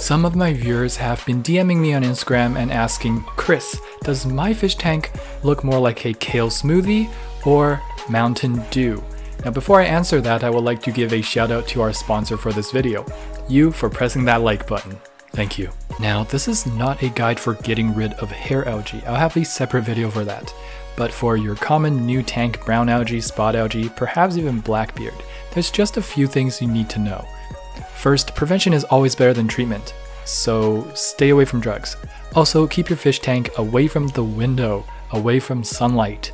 Some of my viewers have been DMing me on Instagram and asking, Chris, does my fish tank look more like a kale smoothie or Mountain Dew? Now before I answer that, I would like to give a shout out to our sponsor for this video, you for pressing that like button. Thank you. Now this is not a guide for getting rid of hair algae, I'll have a separate video for that. But for your common new tank brown algae, spot algae, perhaps even blackbeard, there's just a few things you need to know. First, prevention is always better than treatment, so stay away from drugs. Also, keep your fish tank away from the window, away from sunlight.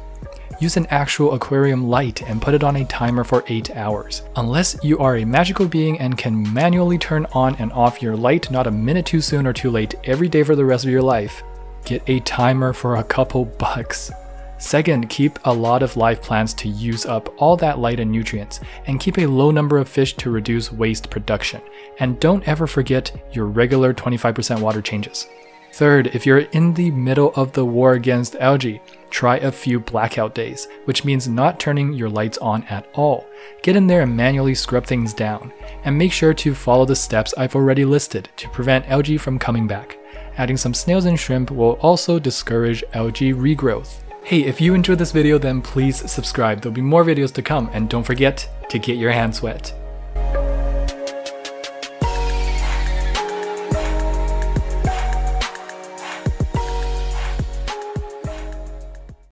Use an actual aquarium light and put it on a timer for 8 hours. Unless you are a magical being and can manually turn on and off your light not a minute too soon or too late every day for the rest of your life, get a timer for a couple bucks. Second, keep a lot of live plants to use up all that light and nutrients, and keep a low number of fish to reduce waste production. And don't ever forget your regular 25% water changes. Third, if you're in the middle of the war against algae, try a few blackout days, which means not turning your lights on at all. Get in there and manually scrub things down, and make sure to follow the steps I've already listed to prevent algae from coming back. Adding some snails and shrimp will also discourage algae regrowth. Hey, if you enjoyed this video, then please subscribe. There'll be more videos to come, and don't forget to get your hands wet.